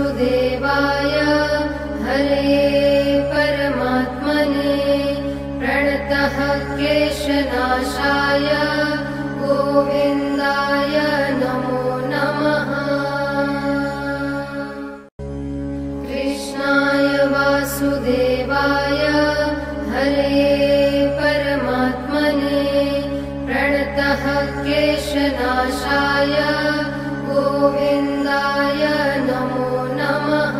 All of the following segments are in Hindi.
वासुदेवाय हरे परमात्मने प्रणत: केशनाशाय गोविंदाय नमो नमः। कृष्णाय वासुदेवाय हरे परमात्मने प्रणत: केशनाशाय गोविंदाय नमो नमः।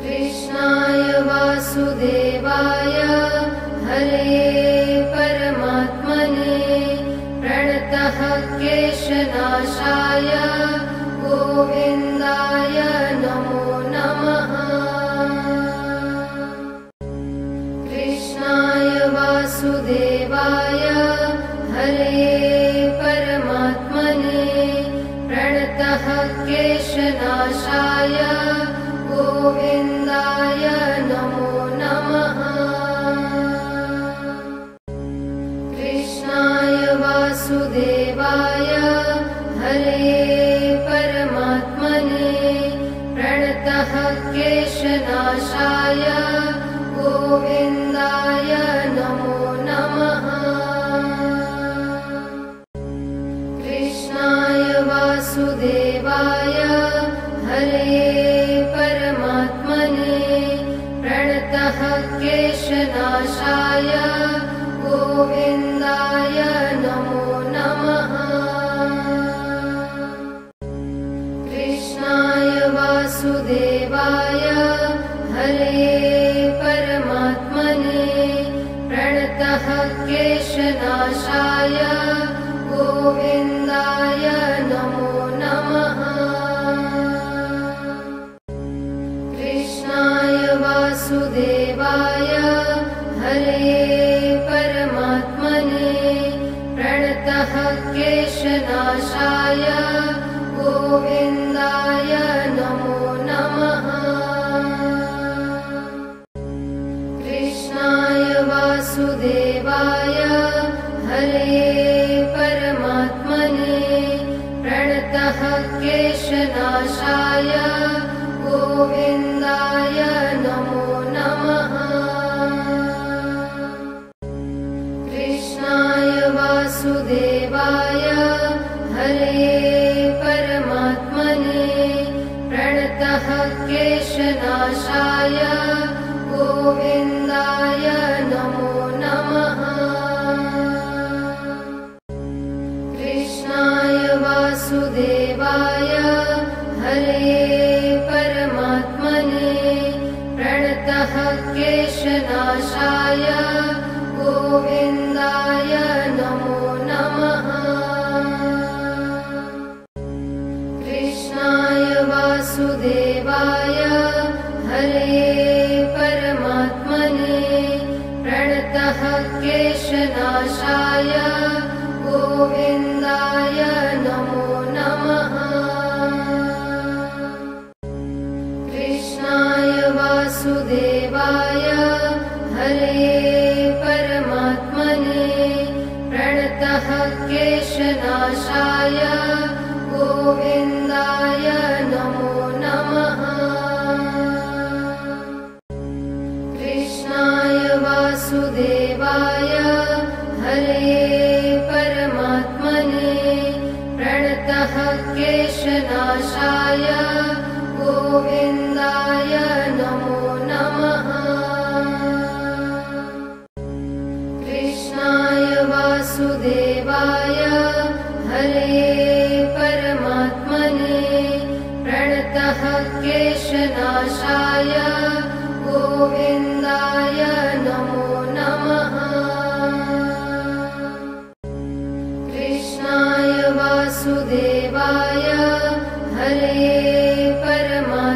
कृष्णाय वासुदेवाय हरे परमात्मने प्रणत: केशनाशाय गोविंदाय नमो नमः। कृष्णाय वासुदेवाय हरे केशनाशाय गोविंदाय नमो नमः। कृष्णाय वासुदेवाय हरे परमात्मने प्रणत: केशनाशाय गोविंदाय नमो नमः। कृष्णाय वासुदेवाय हरे परमात्मने प्रणत: केशनाशाय गोविंदाय नमो नमः। कृष्णाय वासुदेवाय हरे परमात्मने प्रणत: केशनाशाय गोविंदाय नमो नमः। वासुदेवाय हरे परमात्मने प्रणत: केशनाशाय गोविंदाय नमो नमः। कृष्णाय वासुदेवाय हरे परमात्मने प्रणत: केशनाशाय गोविंदाय नमो नमः। कृष्णाय वासुदेवाय हरे परमात्मने प्रणत: केशनाशाय गोविंदाय नमो नमः। कृष्णाय वासुदेवाय हरे केशनाशाय गोविंदाय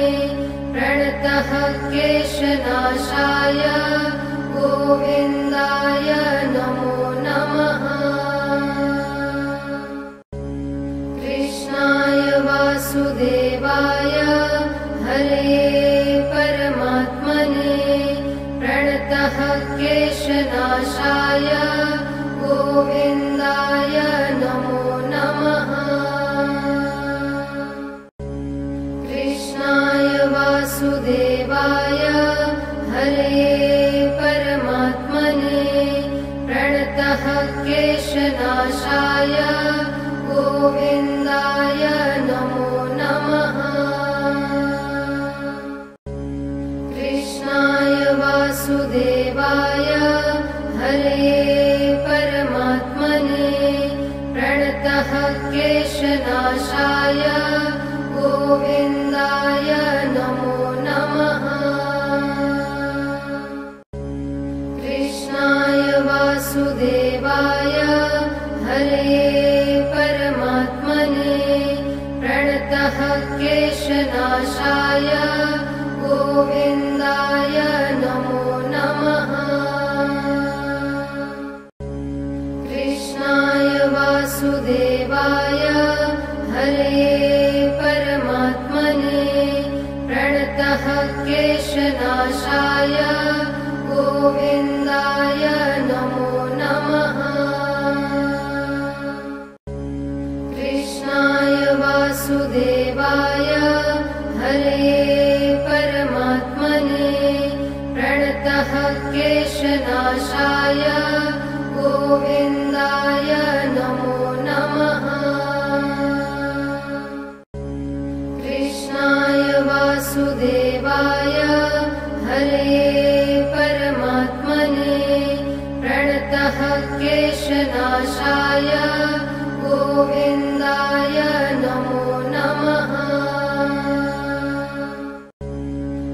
नमो नमः। कृष्णाय वासुदेवाय हरे परमात्मने प्रणत: केशनाशाय गोविंदाय नमो नमः। कृष्णाय वासुदेवाय हरे परमात्मने प्रणत: केशनाशाय गोविंदाय नमो नमः। कृष्णाय वासुदेवाय हरे परमात्मने प्रणत: केशनाशाय गोविंदाय नमो नमः। वासुदेवाय हरे परमात्मने प्रणत: केशनाशाय गोविंदाय नमो नमः। कृष्णाय वासुदेवाय हरे परमात्मने प्रणत: केशनाशाय गोविंदाय नमो नमः। कृष्णाय वासुदेवाय हरे परमात्मने प्रणत: केशनाशाय गोविंदाय नमो नमः। वासुदेवाय हरे परमात्मने प्रणतः केशनाशाय गोविंदाय नमो नमः। कृष्णाय वासुदेवाय हरे परमात्मने प्रणतः केशनाशाय गोविंदाय नमो नमः। कृष्णाय वासुदेवाय हरे परमात्मने प्रणतः केशनाशाय गोविंदाय नमो नमः। कृष्णाय वासुदेवाय हरे केशनाशाय गोविंदाय नमो नमः। कृष्णाय वासुदेवाय हरे परमात्मने प्रणतः केशनाशाय गोविंदाय नमो नमः।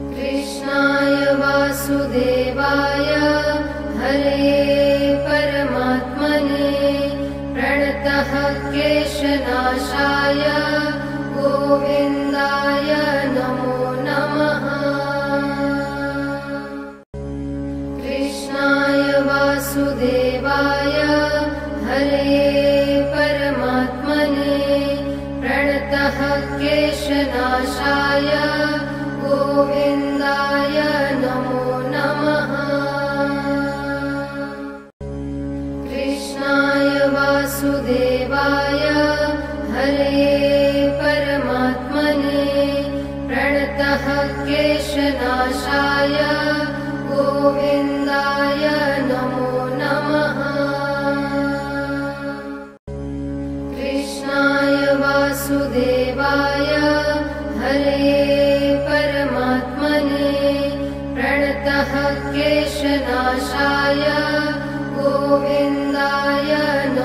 कृष्णाय वासुदेवाय हरे परमात्मने प्रणतः केशनाशाय गोविंदाय नमो नमः। कृष्णाय वासुदेवाय हरे परमात्मने प्रणतः केशनाशाय गोविंदाय नमो नमः। वासुदेवाय हरे परमात्मने प्रणतः केशनाशाय गोविंदाय नमो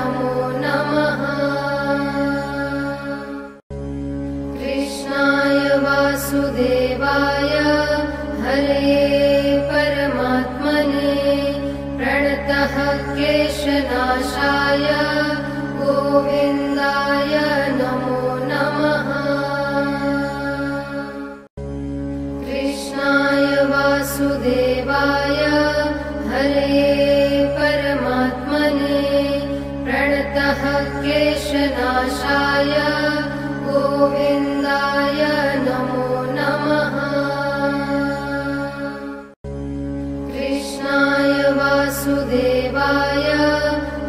नमः। कृष्णाय वासुदेवाय हरे परमात्मने प्रणतः केशनाशाय गोविंदाय नमो नमः। कृष्णाय वासुदेवाय हरे परमात्मने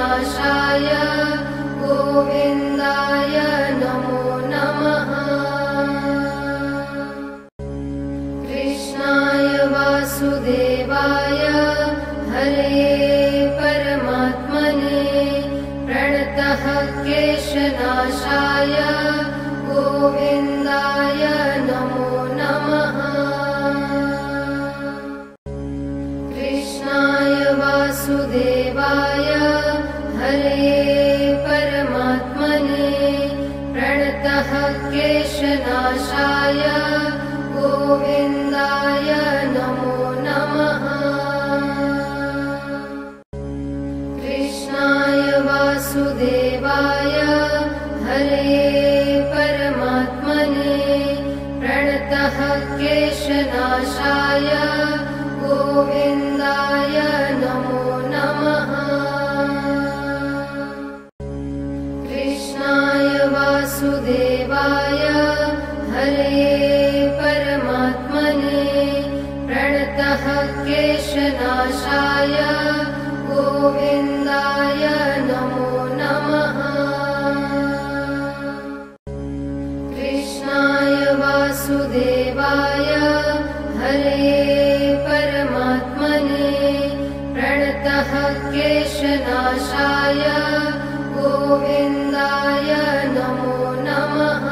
प्रणतः केशनाशाय गोविंदाय नमो नमः। कृष्णाय वासुदेवाय हरे प्रणतः केशनाशाय गोविंदाय नमो नमः। कृष्णाय वासुदेवाय हरे परमात्मने प्रणतः केशनाशाय गोविंदाय नमो नमः। वासुदेवाय हरे परमात्मने प्रणतः केशनाशाय गोविंदाय नमो नमः। कृष्णाय वासुदेवाय हरे परमात्मने प्रणतः केशनाशाय गोविंदाय नमो नमः। कृष्णाय वासुदेवाय हरे परमात्मने प्रणतः केशनाशाय गोविंदाय नमो नमः। कृष्णाय वासुदेवाय हरे प्रणतः केशनाशाय गोविंदाय नमो नमः। कृष्णाय वासुदेवाय हरे परमात्मने प्रणतः केशनाशाय गोविंदाय नमो नमः। केशनाशाय गोविंदाय नमो नमः।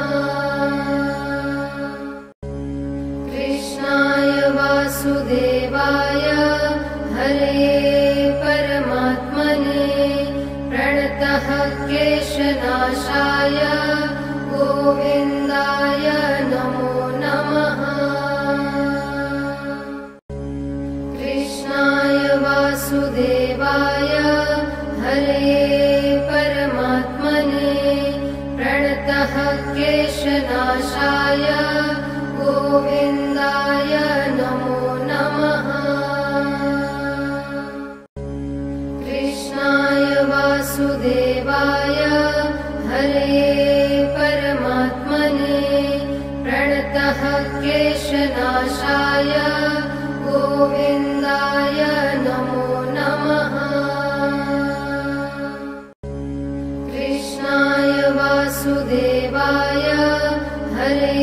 कृष्णाय वासुदेवाय हरे परमात्मने प्रणत केशनाशाय गोविंदाय नमो नमः। कृष्णाय वासुदेवाय हरे परमात्मने प्रणत केशनाशाय गोविंदाय नमो नमः। कृष्णाय वासुदेवाय हरे परमात्मने प्रणत केशनाशाय गोविंदाय नमो नमः। कृष्णाय वासुदेवाय हरे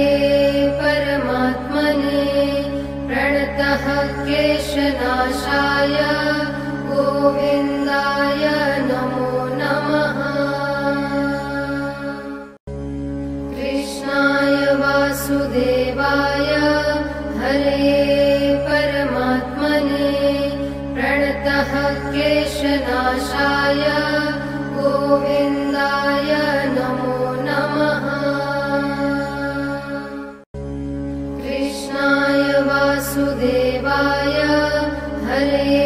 परमात्मने प्रणत केशनाशाय गोविंदाय नमो नमः। कृष्णाय वासुदेवाय हरे परमात्मने प्रणत केशनाशाय गोविंदाय नमो नमः। कृष्णाय वासुदेवाय हरे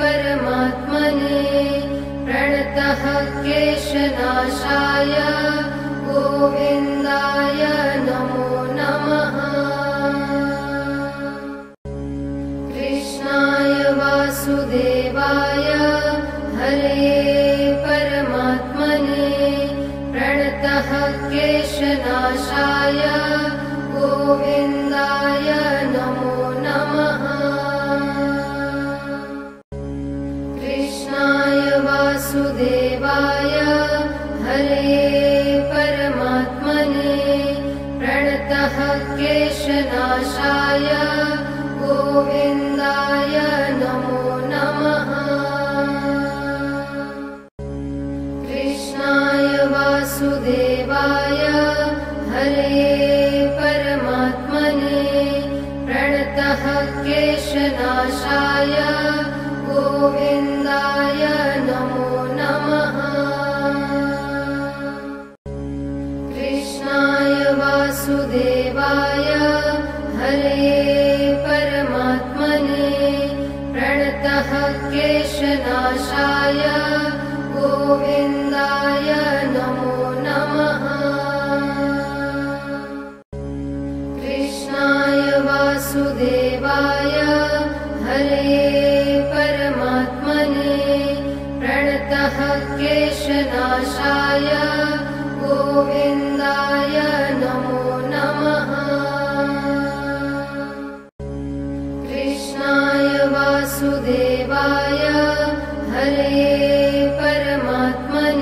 परमात्मने प्रणत केशनाशाय गोविंदाय नमो नमः। कृष्णाय वासुदेवाय हरे परमात्मने प्रणत केशनाशाय गोविंदाय नमो नमः। कृष्णाय वासुदेवाय हरे परमात्मने प्रणत केशनाशाय गोविंदाय नमो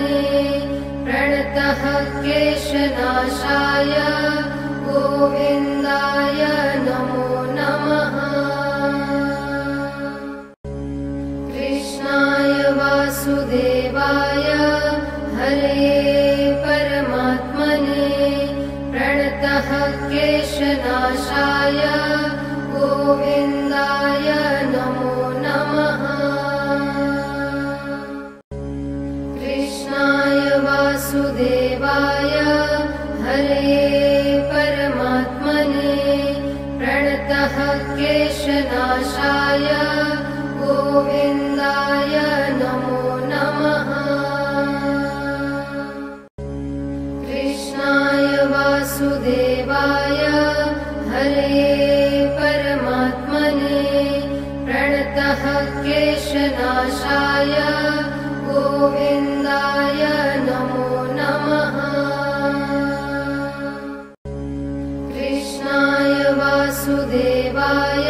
नमः। कृष्णाय वासुदेवाय हरे परमात्मने प्रणत केशनाशाय गोविंदाय नमो नमः। कृष्णाय वासुदेवाय हरे परमात्मने प्रणत केशनाशाय गोविंदाय नमो नमः। कृष्णाय वासुदेवाय हरे परमात्मने प्रणत केशनाशाय गोविंदाय नमो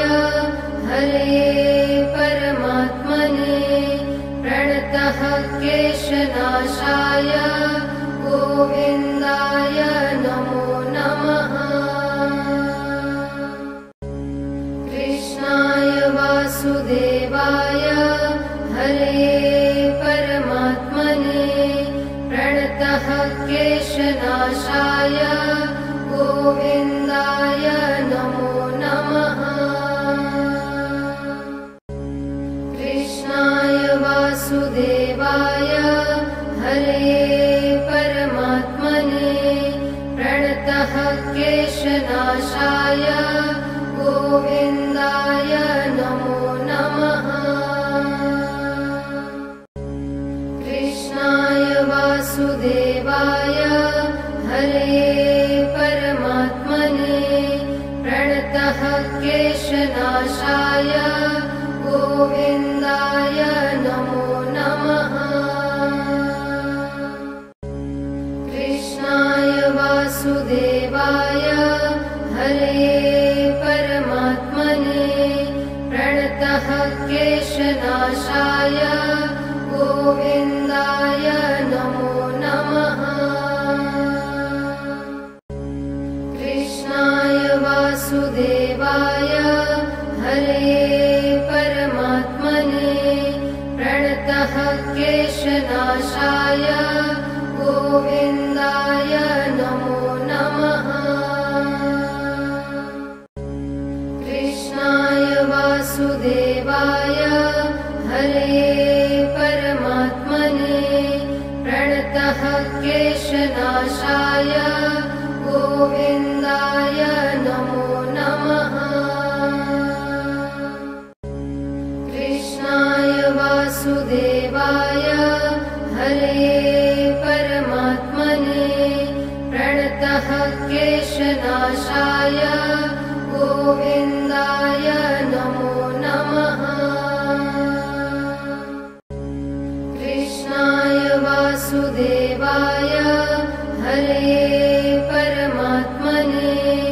नमः। कृष्णाय वासुदेवाय हरे परमात्मने प्रणत केशनाशाय गोविंदाय नमो नमः। कृष्णाय वासुदेवाय हरे परमात्मने प्रणत केशनाशाय गोविंदाय नमो नमः। कृष्णाय वासुदेवाय हरे परमात्मने प्रणत केशनाशाय गोविंदाय नमो नमः। कृष्णाय वासुदेवाय हरे परमात्मने प्रणत केशनाशाय गोविंदाय नमो नमः। कृष्णाय वासुदेवाय हरे परमात्मने प्रणत केशनाशाय गोविंदाय नमो नमः। कृष्णाय वासुदेवाय हरे परमात्मने केशनाशाय गोविंदाय नमो नमः। कृष्णाय वासुदेवाय हरि परमात्मने प्रणत: केशनाशाय गोविंदाय नमो नमः। कृष्णाय वासुदेवाय हरे परमात्मने प्रणत: केशनाशाय गोविंदाय नमो नमः। कृष्णाय वासुदेवाय हरे परमात्मने प्रणत: केशनाशाय गोविंदाय नमो नमः। कृष्णाय वासुदेवाय हरे परमात्मने प्रणत: केशनाशाय गोविंदाय नमो नमः। कृष्णाय वासुदेवाय हरे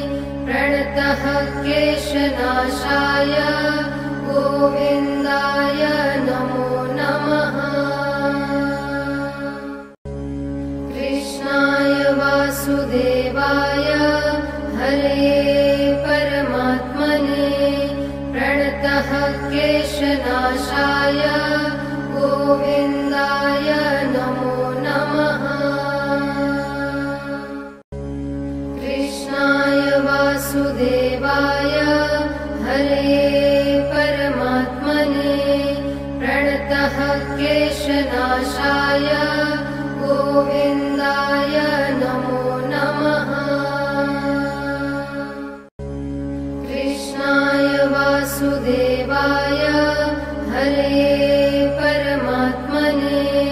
केशनाशाय गोविंदाय नमो नमः। कृष्णाय वासुदेवाय हरे परमात्मने प्रणत: केशनाशाय गोविंदाय नमो नमः। कृष्णाय वासुदेवाय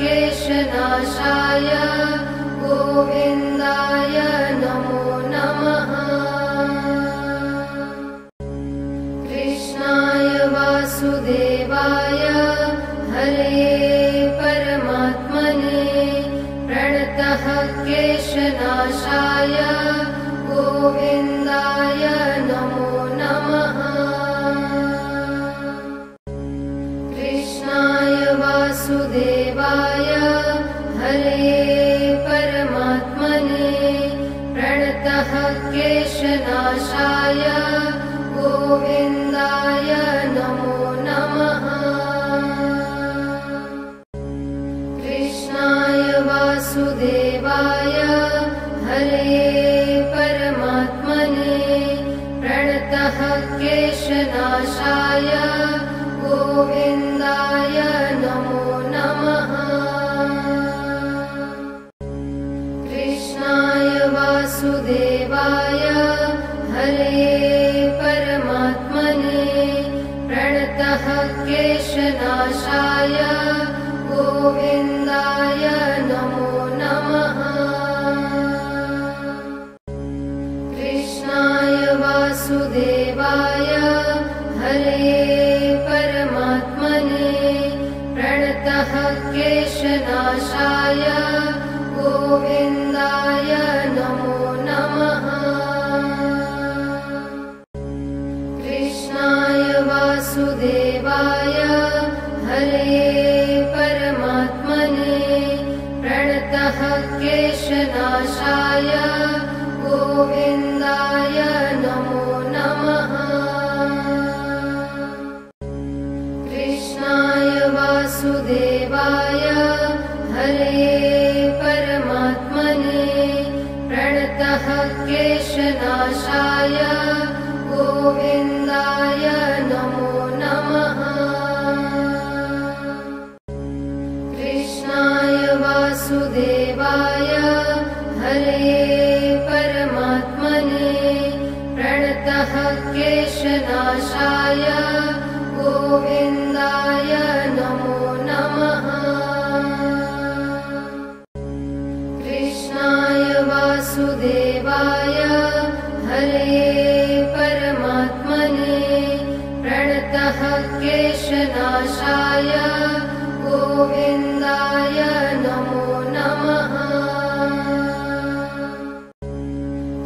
हरे परमात्मने प्रणत: केशनाशाय गोविंदाय नमो नमः। कृष्णाय वासुदेवाय हरे परमात्मने प्रणत: केशनाशाय गोविंदाय नमो नमः। वासुदेवाय हरे परमात्मने प्रणत: केशनाशाय गोविंदाय नमो नमः। कृष्णाय वासुदेवाय हरे परमात्मने प्रणत: केशनाशाय गोविंदाय नमो नमः। कृष्णाय वासुदेवाय हरे परमात्मने प्रणत: केशनाशाय गोविंदाय नमो नमः। कृष्णाय वासुदेवाय हरे केशनाशाय गोविंदाय नमो नमः। कृष्णाय वासुदेवाय हरे परमात्मने प्रणत: केशनाशाय गोविंदाय नमो नमः। कृष्णाय वासुदेवाय हरे परमात्मने प्रणत: केशनाशाय गोविंदाय नमो नमः। कृष्णाय वासुदेवाय हरे परमात्मने प्रणत: केशनाशाय गोविंदाय नमो नमः। वासुदेवाय हरे परमात्मने प्रणत: केशनाशाय गोविंदाय नमो नमः। कृष्णाय वासुदेवाय हरे परमात्मने केशनाशाय गोविंदाय नमो नमः। कृष्णाय वासुदेवाय हरे परमात्मने प्रणत केशनाशाय गोविंदाय नमो नमः। कृष्णाय वासुदेवाय हरे परमात्मने प्रणत केशनाशाय गोविंदाय नमो नमः।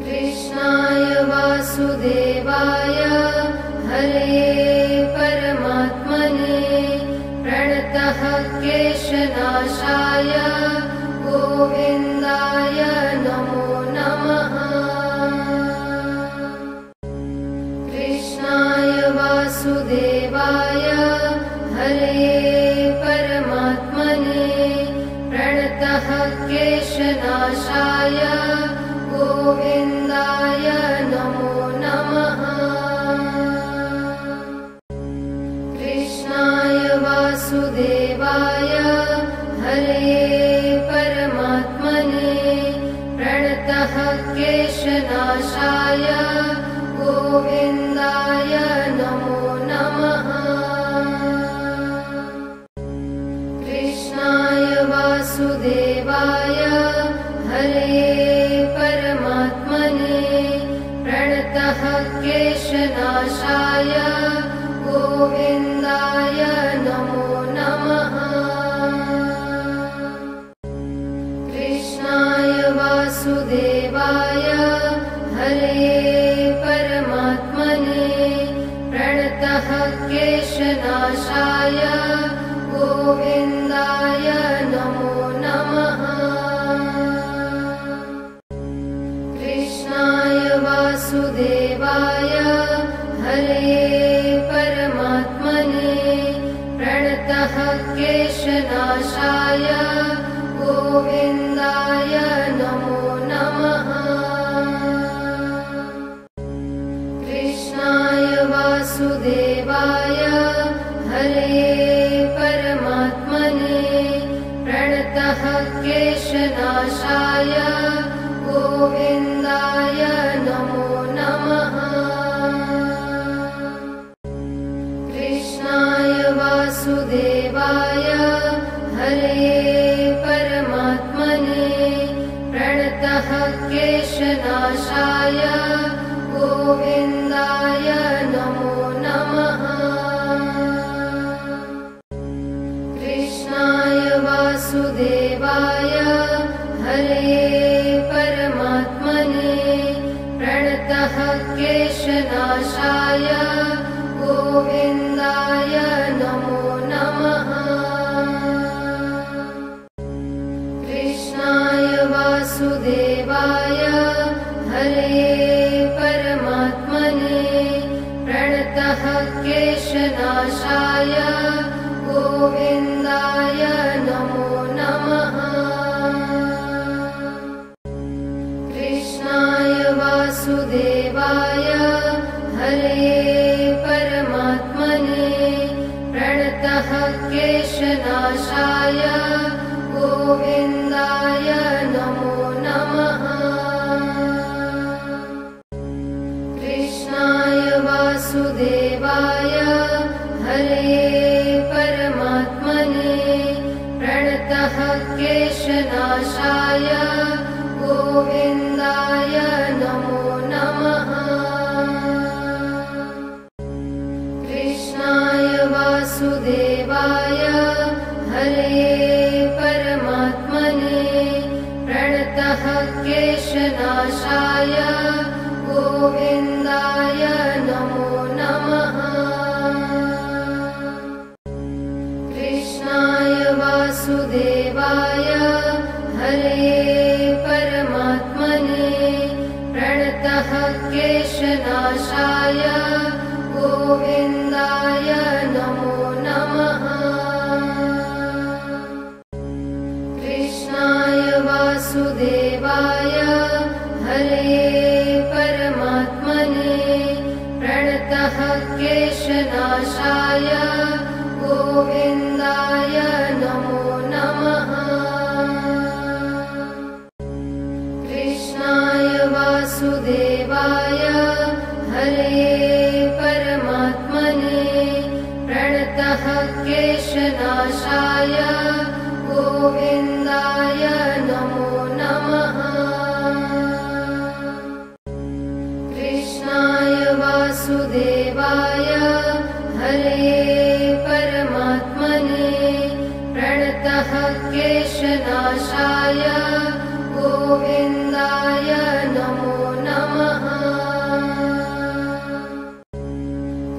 कृष्णाय वासुदेवाय हरे परमात्मने प्रणत केशनाशाय गोविंदाय नमो नमः। कृष्णाय वासुदेवाय हरे परमात्मने प्रणत केशनाशाय गोविंदाय नमो नमः। कृष्णाय वासुदेवाय हरे परमात्मने प्रणत केशनाशाय गोविंदाय नमो नमः। कृष्णाय वासुदेवाय हरे परमात्मने प्रणत केशनाशाय गोविंदाय नमो नमः। कृष्णाय वासुदेवाय हरे परमात्मने प्रणत केशनाशाय गोविंदाय नमो नमः। कृष्णाय वासुदेवाय हरे परमात्मने प्रणत केशनाशाय गोविंदाय नमो नमः। कृष्णाय वासुदेवाय हरे परमात्मने प्रणत केशनाशाय गोविंदाय नमो नमः। कृष्णाय वासुदेवाय हरे परमात्मने प्रणत केशनाशाय गोविंदाय नमो नमः। कृष्णाय वासुदेवाय हरे परमात्मने प्रणत केशनाशाय गोविंदाय नमो नमः। कृष्णाय वासुदेवाय हरे परमात्मने प्रणत केशनाशाय गोविंदाय नमो नमः। कृष्णाय वासुदेवाय हरे परमात्मने प्रणत केशनाशाय गोविंदाय नमो नमः। कृष्णाय वासुदेवाय हरे परमात्मने प्रणत केशनाशाय गोविंदाय नमो नमः। कृष्णाय वासुदेवाय हरे परमात्मने प्रणत केशनाशाय गोविंदाय नमो नमः। कृष्णाय वासुदेवाय हरे परमात्मने प्रणत केशनाशाय गोविंदाय नमो नमः। कृष्णाय वासुदेवाय हरे परमात्मने केशनाशाय गोविंदाय नमो नमः। कृष्णाय वासुदेवाय हरे परमात्मने प्रणत केशनाशाय गोविंदाय नमो नमः। कृष्णाय वासुदेवाय हरे परमात्मने प्रणत केशनाशाय गोविंदाय नमो नमः।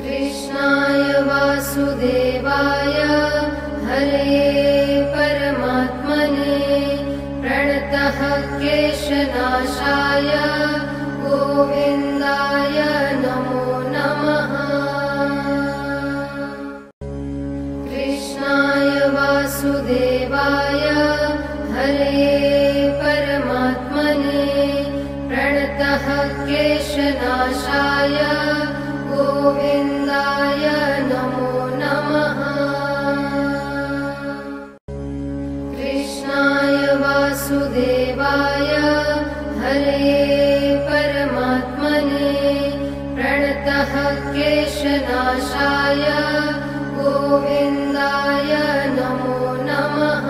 कृष्णाय वासुदेवाय हरे परमात्मने प्रणत केशनाशाय गोविंदाय नमो नमः। कृष्णाय वासुदेवाय हरे परमात्मने प्रणत केशनाशाय गोविंदाय नमो नमः।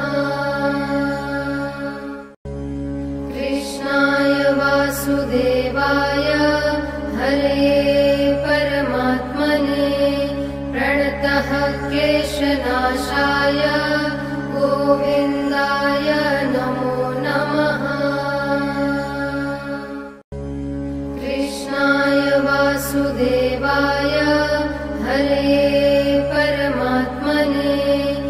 कृष्णाय वासुदेवाय हरे परमात्मने प्रणत केशनाशाय गोविंदाय नमो नमः। कृष्णाय वासुदेवाय हरे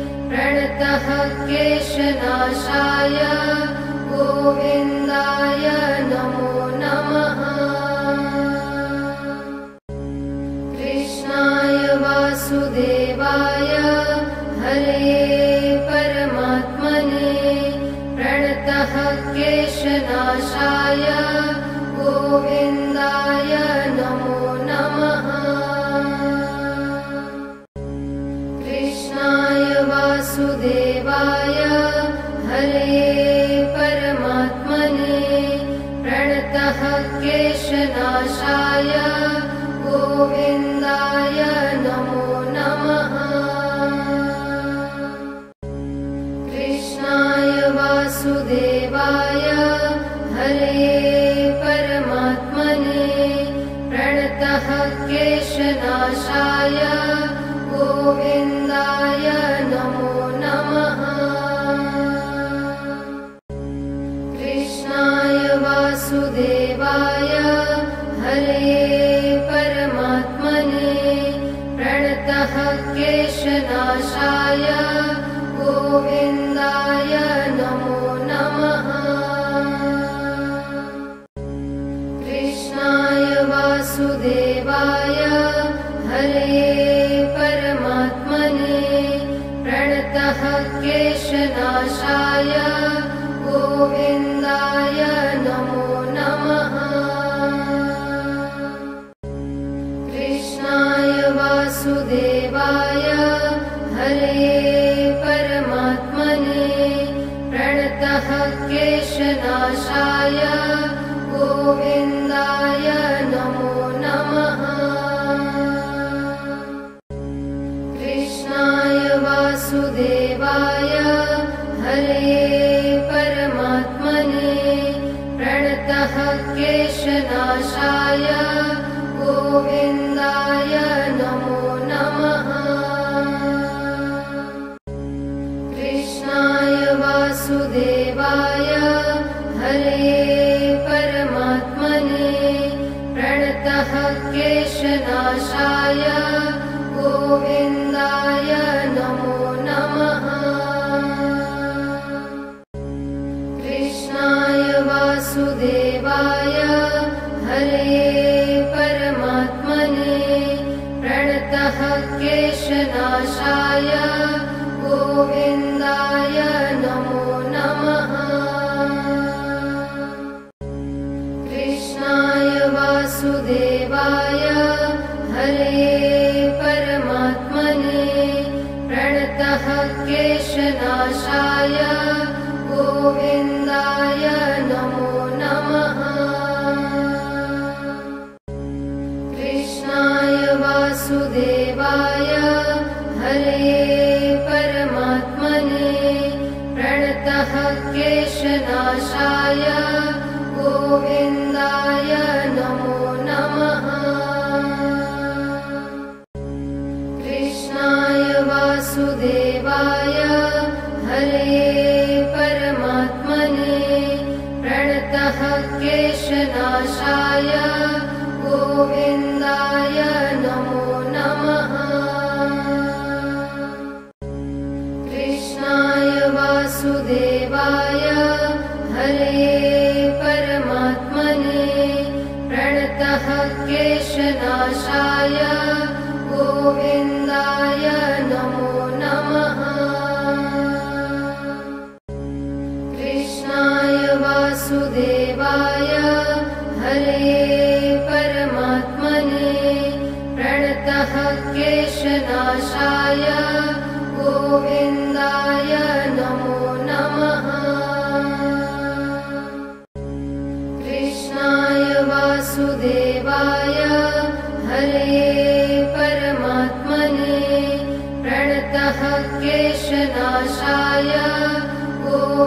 परमात्मने प्रणत केशनाशाय गोविंदाय नमो नमः। कृष्णाय वासुदेवाय हरे परमात्मने प्रणत केशनाशाय गोविंदाय नमो नमः। कृष्णाय वासुदेवाय हरे परमात्मने प्रणत केशनाशाय गोविंदाय नमो नमः। कृष्णाय वासुदेवाय हरे परमात्मने प्रणत केशनाशाय गोविंदाय नमो नमः। कृष्णाय वासुदेवाय हरे परमात्मने प्रणत केशनाशाय गोविंदाय नमो नमः। कृष्णाय वासुदेवाय हरे परमात्मने प्रणत केशनाशाय गोविंदाय नमो नमः। कृष्णाय वासुदेवाय हरे परमात्मने प्रणत केशनाशाय गोविंदाय नमो नमः। कृष्णाय वासुदेवाय हरे परमात्मने प्रणत केशनाशाय गोविंदाय नमो नमः। कृष्णाय वासुदेवाय हरे परमात्मने प्रणत केशनाशाय गोविंदाय नमो नमः। कृष्णाय वासुदेवाय हरे परमात्मने प्रणत केशनाशाय गोविंदाय नमो नमः। कृष्णाय वासुदेवाय हरे परमात्मने प्रणत केशनाशाय गोविंदाय नमो नमः। कृष्णाय वासुदेवाय हरे परमात्मने नमः केशनाशाय गोविंदाय नमो नमः। कृष्णाय वासुदेवाय हरे परमात्मने प्रणत केशनाशाय गोविंदाय नमो नमः। कृष्णाय वासुदेवाय हरे परमात्मने प्रणत केशनाशाय गोविंदाय नमो नमः। कृष्णाय वासुदेवाय हरे परमात्मने प्रणत केशनाशाय गोविंदाय नमो नमः। कृष्णाय वासुदेवाय हरे परमात्मने प्रणत केशनाशाय गोविंदाय नमो नमः। कृष्णाय वासुदेवाय हरे परमात्मने प्रणत केशनाशाय गो